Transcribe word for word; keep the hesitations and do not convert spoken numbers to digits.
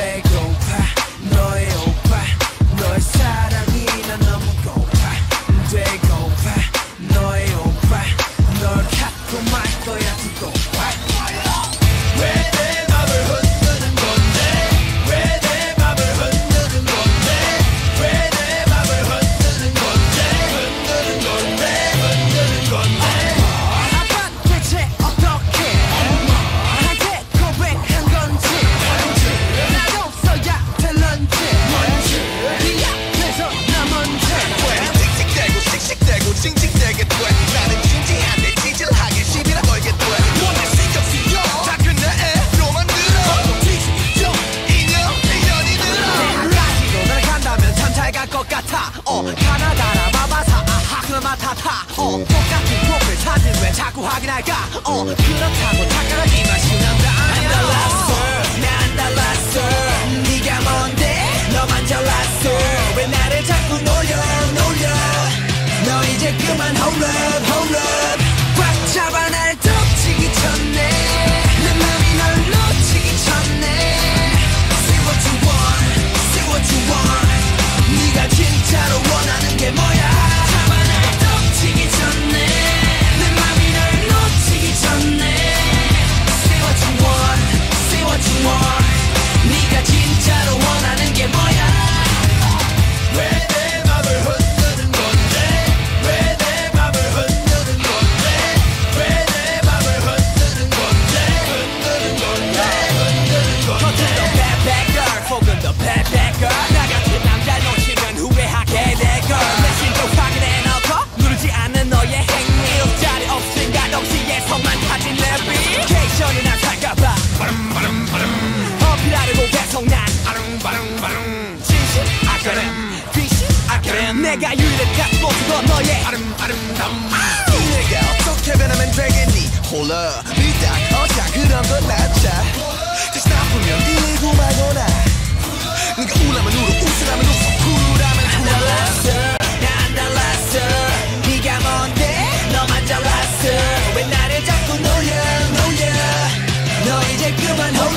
배고파 너의 오빠 너의 사랑이 난 너무 고파 배고파 너의 오빠 널 갖고 말 거야 두고 어, 똑같은 프로필 사진 왜 자꾸 확인할까 어, 그렇다고 닦아라기만 신난다 I'm the last girl 난 the last girl 네가 뭔데 너만 the last girl 왜 나를 자꾸 놀려 놀려 너 이제 그만 hold up hold up 꽉 잡아 날 덮치기 전에 내 맘이 널 놓치기 전에 Say what you want Say what you want 네가 진짜로 원하는 게 뭐야 내가 유일한 모습은 너의 아름, 아름다움 내가 어떻게 변하면 되겠니 홀라 믿다 어자 그런 건 낫자 다시 나쁘면 이리고 말거나 네가 울라면 울어 웃으라면 웃어 쿨하면 쿨하면 난 달랐어 네가 뭔데 너만 잘났어 왜 나를 자꾸 놀려 놀려 너 이제 그만